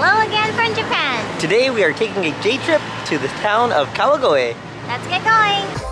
Hello again from Japan! Today we are taking a day trip to the town of Kawagoe. Let's get going!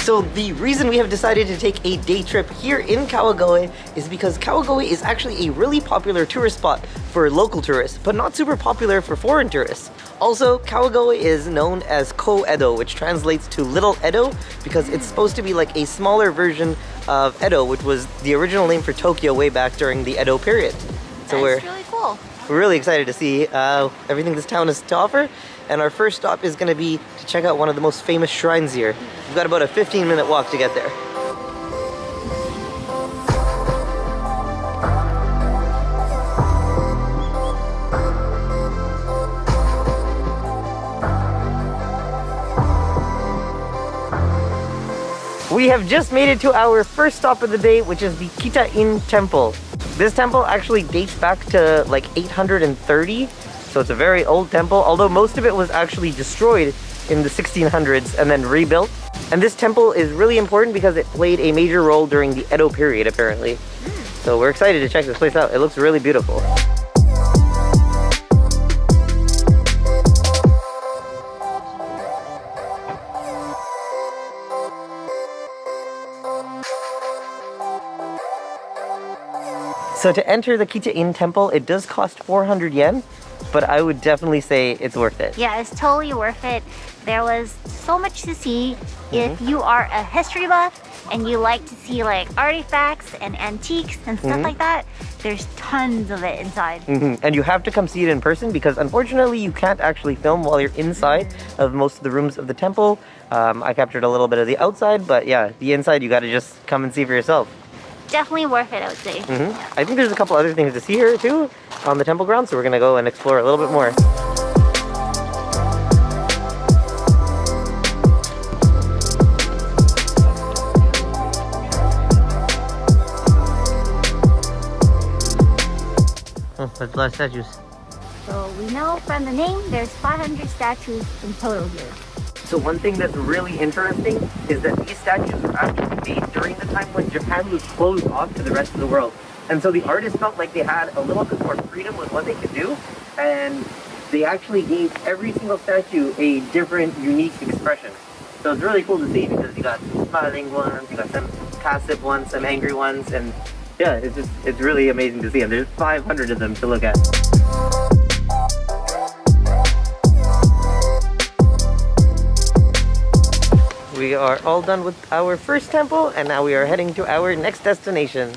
So the reason we have decided to take a day trip here in Kawagoe is because Kawagoe is actually a really popular tourist spot for local tourists, but not super popular for foreign tourists. Also, Kawagoe is known as Ko Edo, which translates to Little Edo, because it's supposed to be like a smaller version of Edo, which was the original name for Tokyo way back during the Edo period. So we're really cool. We're really excited to see everything this town has to offer. And our first stop is going to be to check out one of the most famous shrines here. We've got about a 15-minute walk to get there. We have just made it to our first stop of the day, which is the Kita-in Temple. This temple actually dates back to like 830. So it's a very old temple, although most of it was actually destroyed in the 1600s and then rebuilt. And this temple is really important because it played a major role during the Edo period, apparently. So we're excited to check this place out. It looks really beautiful. So to enter the Kita-in Temple, it does cost 400 yen. But I would definitely say it's worth it. Yeah, it's totally worth it. There was so much to see. If you are a history buff and you like to see like artifacts and antiques and stuff like that, there's tons of it inside. And you have to come see it in person because unfortunately you can't actually film while you're inside of most of the rooms of the temple. I captured a little bit of the outside, but yeah, the inside you gotta just come and see for yourself. Definitely worth it, I would say. I think there's a couple other things to see here too on the temple grounds, so we're gonna go and explore a little bit more. Oh, that's a lot of statues. So we know from the name there's 500 statues in total here. So one thing that's really interesting is that these statues were actually made during the time when Japan was closed off to the rest of the world. And so the artists felt like they had a little bit more freedom with what they could do, and they actually gave every single statue a different, unique expression. So it's really cool to see because you got some smiling ones, you got some passive ones, some angry ones, and yeah, it's really amazing to see them. There's 500 of them to look at. We are all done with our first temple, and now we are heading to our next destination.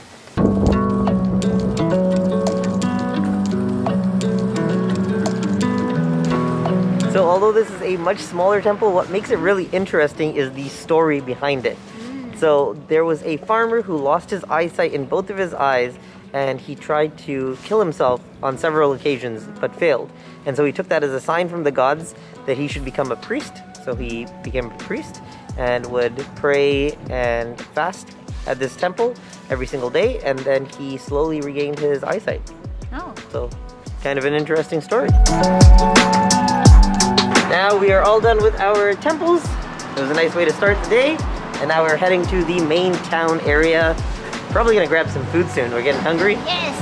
So although this is a much smaller temple, what makes it really interesting is the story behind it. So there was a farmer who lost his eyesight in both of his eyes, and he tried to kill himself on several occasions, but failed. And so he took that as a sign from the gods that he should become a priest. So he became a priest and would pray and fast at this temple every single day, and then he slowly regained his eyesight. Oh. So kind of an interesting story. Now we are all done with our temples. It was a nice way to start the day. And now we're heading to the main town area. Probably gonna grab some food soon. We're getting hungry. Yes!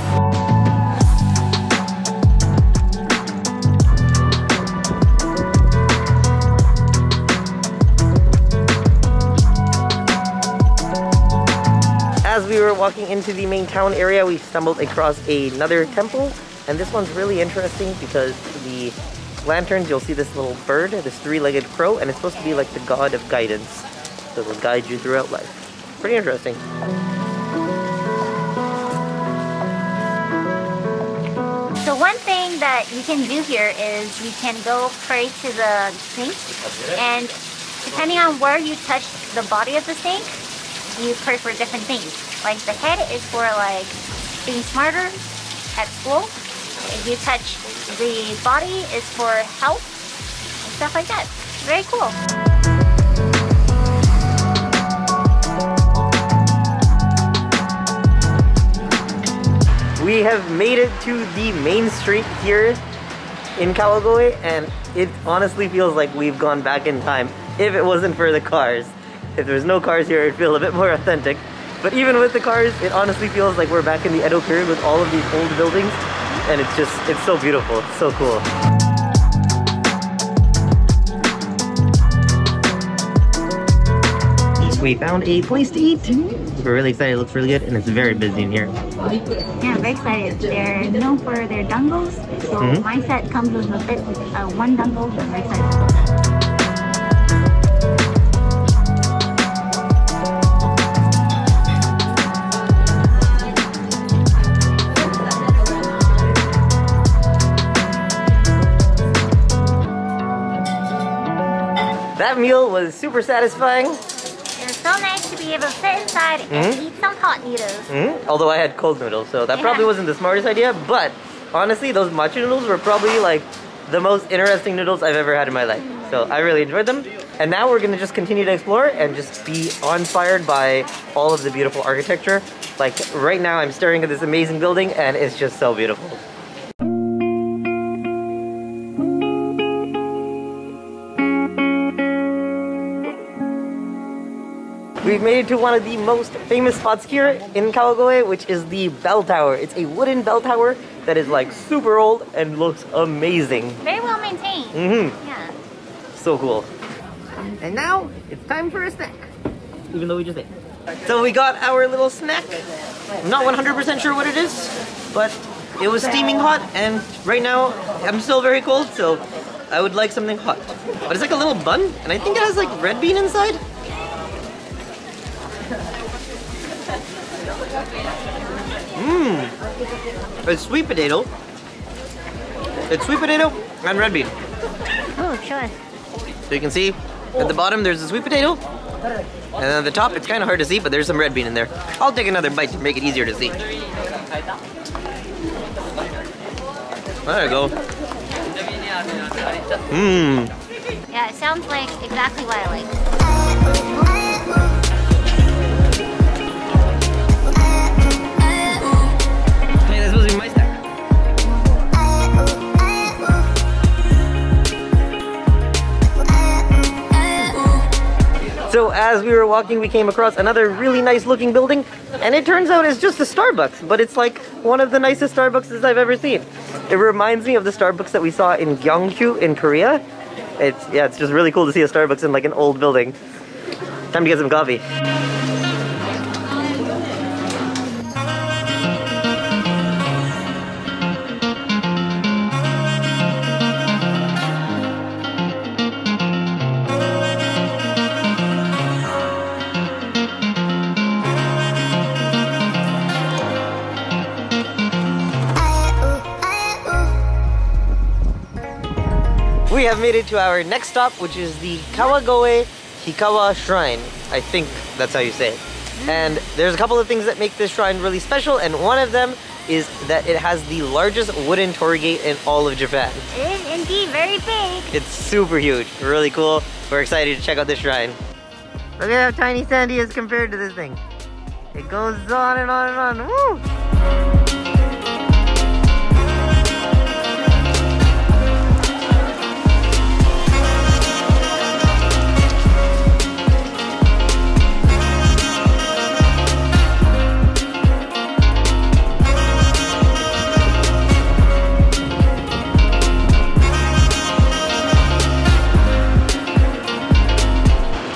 As we were walking into the main town area, we stumbled across another temple, and this one's really interesting because the lanterns, you'll see this little bird, this three-legged crow, and it's supposed to be like the god of guidance that will guide you throughout life. Pretty interesting. So one thing that you can do here is you can go pray to the saint, and depending on where you touch the body of the saint, you pray for different things. Like the head is for like being smarter at school. If you touch the body, is for health and stuff like that. Very cool. We have made it to the main street here in Kawagoe, and it honestly feels like we've gone back in time if it wasn't for the cars. If there's no cars here, it'd feel a bit more authentic. But even with the cars, it honestly feels like we're back in the Edo period with all of these old buildings, and it's just, it's so beautiful, it's so cool. We found a place to eat. We're really excited, it looks really good, and it's very busy in here. Yeah, I'm very excited. They're known for their dangos, so my set comes with a bit, one dango, so I'm very excited. That meal was super satisfying. It was so nice to be able to sit inside and eat some hot noodles. Although I had cold noodles, so that probably wasn't the smartest idea, but honestly, those matcha noodles were probably like the most interesting noodles I've ever had in my life. So I really enjoyed them. And now we're gonna just continue to explore and just be inspired by all of the beautiful architecture. Like right now, I'm staring at this amazing building and it's just so beautiful. We've made it to one of the most famous spots here in Kawagoe, which is the bell tower. It's a wooden bell tower that is like super old and looks amazing. Very well maintained. Yeah. So cool. And now it's time for a snack, even though we just ate. So we got our little snack. I'm not 100% sure what it is, but it was steaming hot, and right now I'm still very cold, so I would like something hot. But it's like a little bun, and I think it has like red bean inside. It's sweet potato. It's sweet potato and red bean. Oh, sure. So you can see at the bottom there's the sweet potato, and at the top it's kind of hard to see, but there's some red bean in there. I'll take another bite to make it easier to see. There you go. Yeah, it sounds like exactly what I like. So as we were walking, we came across another really nice looking building, and it turns out it's just a Starbucks, but it's like one of the nicest Starbucks I've ever seen. It reminds me of the Starbucks that we saw in Gyeongju in Korea. It's just really cool to see a Starbucks in like an old building. Time to get some coffee. We have made it to our next stop, which is the Kawagoe Hikawa Shrine. I think that's how you say it. And there's a couple of things that make this shrine really special, and one of them is that it has the largest wooden torii gate in all of Japan. It is indeed very big. It's super huge, really cool. We're excited to check out this shrine. Look at how tiny Sandy is compared to this thing. It goes on and on and on. Woo!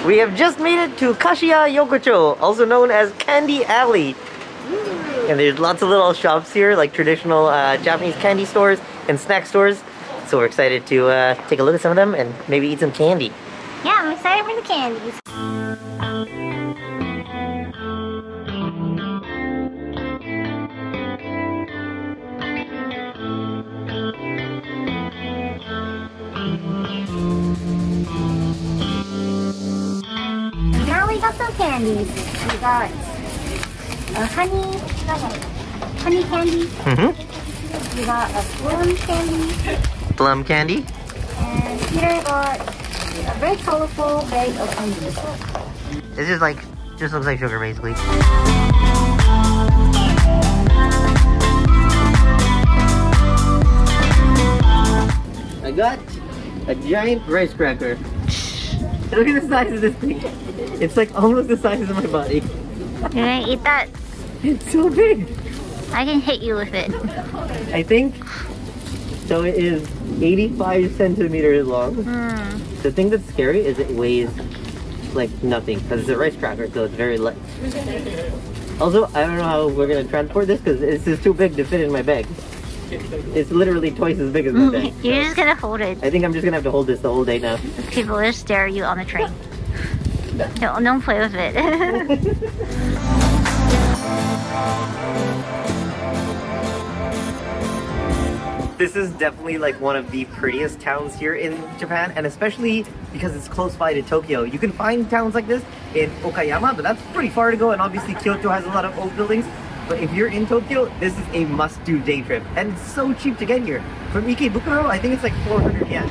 We have just made it to Kashiya Yokocho, also known as Candy Alley. And there's lots of little shops here, like traditional Japanese candy stores and snack stores. So we're excited to take a look at some of them and maybe eat some candy. Yeah, I'm excited for the candies. Candies. We got honey candy. We got a plum candy. Plum candy. And Peter got a very colorful bag of candy. This is like, just looks like sugar basically. I got a giant rice cracker. Look at the size of this thing. It's like almost the size of my body. You're gonna eat that? It's so big. I can hit you with it. I think so. It is 85 centimeters long. Mm. The thing that's scary is it weighs like nothing because it's a rice cracker, so it's very light. Also, I don't know how we're gonna transport this because this is too big to fit in my bag. It's literally twice as big as my bag. You're just gonna hold it. I think I'm just gonna have to hold this the whole day now. People will stare at you on the train. Don't play with it. This is definitely like one of the prettiest towns here in Japan, and especially because it's close by to Tokyo. You can find towns like this in Okayama, but that's pretty far to go, and obviously Kyoto has a lot of old buildings. But if you're in Tokyo, this is a must-do day trip. And it's so cheap to get here. From Ikebukuro, I think it's like 400 yen.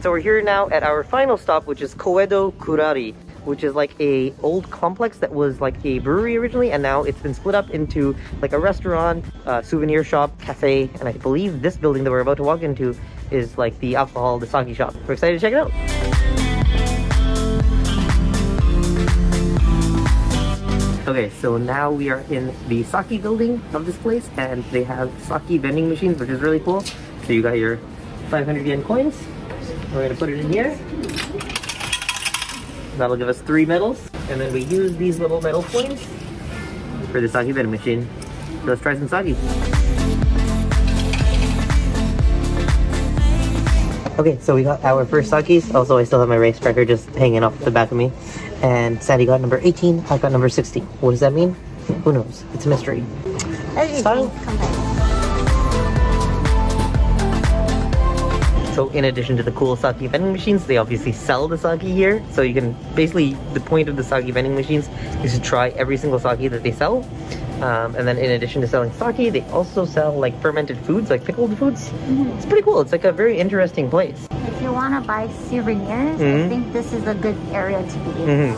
So we're here now at our final stop, which is Koedo Kurari, which is like a old complex that was like a brewery originally, and now it's been split up into like a restaurant, souvenir shop, cafe, and I believe this building that we're about to walk into is like the alcohol, the sake shop. We're excited to check it out. Okay, so now we are in the sake building of this place, and they have sake vending machines, which is really cool. So you got your 500 yen coins. We're gonna put it in here. That'll give us 3 medals, and then we use these little metal coins for the sake vending machine. So let's try some sake. Okay, so we got our first sakis. Also, I still have my race cracker just hanging off the back of me. And Sandy got number 18, I got number 16. What does that mean? Who knows? It's a mystery. So in addition to the cool sake vending machines, they obviously sell the sake here. So you can basically, the point of the sake vending machines is to try every single sake that they sell. And then in addition to selling sake, they also sell like fermented foods, like pickled foods. Mm-hmm. It's pretty cool. It's like a very interesting place. If you want to buy souvenirs, mm-hmm. I think this is a good area to be in. Mm-hmm.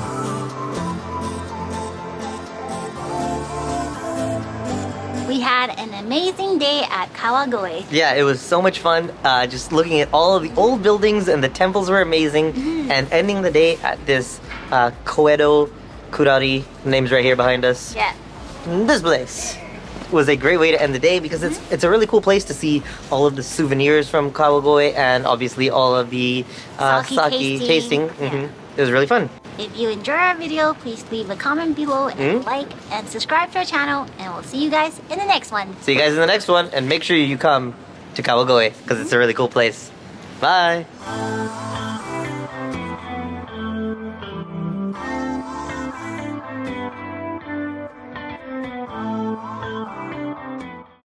We had an amazing day at Kawagoe. Yeah, it was so much fun. Just looking at all of the old buildings, and the temples were amazing. Mm-hmm. And ending the day at this Koedo Kurari, the name's right here behind us. Yeah. This place was a great way to end the day because it's a really cool place to see all of the souvenirs from Kawagoe and obviously all of the sake tasting. Mm-hmm. It was really fun. If you enjoyed our video, please leave a comment below and like and subscribe to our channel, and we'll see you guys in the next one. See you guys in the next one, and make sure you come to Kawagoe because it's a really cool place. Bye!